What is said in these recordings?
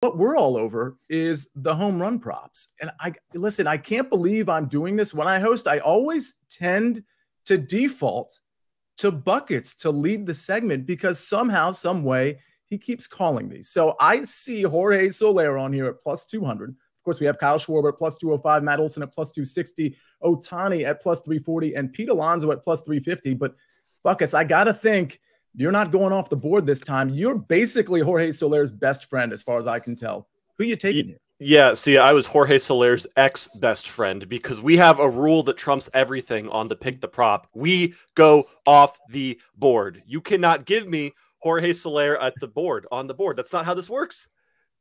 what we're all over is the home run props. And I can't believe I'm doing this. When I host, I always tend to default to buckets to lead the segment because somehow, some way, he keeps calling these. So I see Jorge Soler on here at +200. Of course, we have Kyle Schwarber at +205, Matt Olson at +260, Ohtani at +340, and Pete Alonso at +350. But buckets, I got to think you're not going off the board this time. You're basically Jorge Soler's best friend, as far as I can tell. Who are you taking here? Yeah, see, I was Jorge Soler's ex-best friend because we have a rule that trumps everything on the pick the prop. We go off the board. You cannot give me Jorge Soler at the board, on the board. That's not how this works.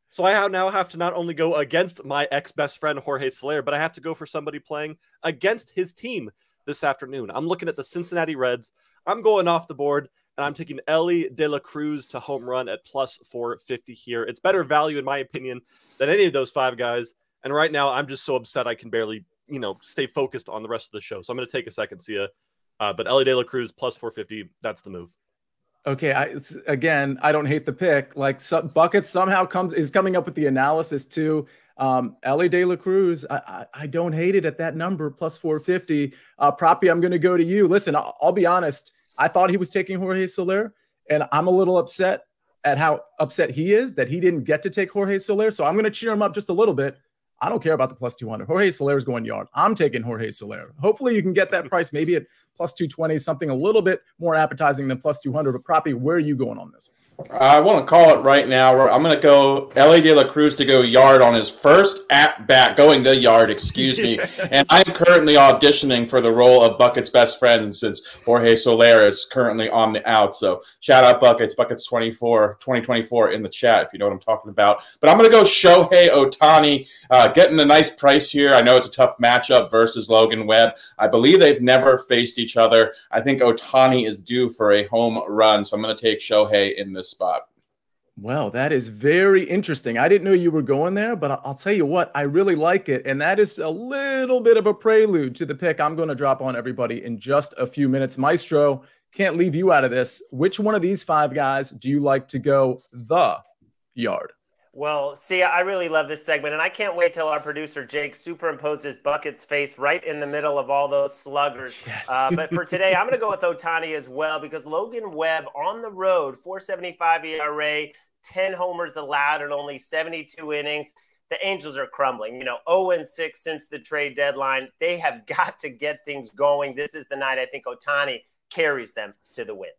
So I now have to not only go against my ex-best friend Jorge Soler, but I have to go for somebody playing against his team this afternoon. I'm looking at the Cincinnati Reds. I'm going off the board. And I'm taking Elly De La Cruz to home run at +450 here. It's better value, in my opinion, than any of those five guys. And right now, I'm just so upset I can barely, you know, stay focused on the rest of the show. So I'm going to take a second, Sia. But Elly De La Cruz +450, that's the move. Okay, again, I don't hate the pick. Like, Buckets somehow is coming up with the analysis, too. Elly De La Cruz, I don't hate it at that number, +450. Proppy, I'm going to go to you. Listen, I'll be honest. I thought he was taking Jorge Soler, and I'm a little upset at how upset he is that he didn't get to take Jorge Soler. So I'm going to cheer him up just a little bit. I don't care about the +200. Jorge Soler is going yard. I'm taking Jorge Soler. Hopefully you can get that price maybe at +220, something a little bit more appetizing than +200. But Proppy, where are you going on this? I want to call it right now. I'm going to go Elly De La Cruz to go yard on his first at-bat, going to yard, excuse me. Yes. And I'm currently auditioning for the role of Bucket's best friend since Jorge Soler is currently on the out. So shout out Buckets, Buckets 2024 in the chat if you know what I'm talking about. But I'm going to go Shohei Ohtani, getting a nice price here. I know it's a tough matchup versus Logan Webb. I believe they've never faced each other. I think Ohtani is due for a home run, so I'm going to take Shohei in this spot. Well, that is very interesting. I didn't know you were going there, but I'll tell you what, I really like it. And that is a little bit of a prelude to the pick I'm going to drop on everybody in just a few minutes. Maestro, can't leave you out of this. Which one of these five guys do you like to go the yard? Well, see, I really love this segment, and I can't wait till our producer, Jake, superimposes Bucket's face right in the middle of all those sluggers. Yes. But for today, I'm going to go with Ohtani as well because Logan Webb on the road, .475 ERA, 10 homers allowed in only 72 innings. The Angels are crumbling, you know, 0-6 since the trade deadline. They have got to get things going. This is the night I think Ohtani carries them to the win.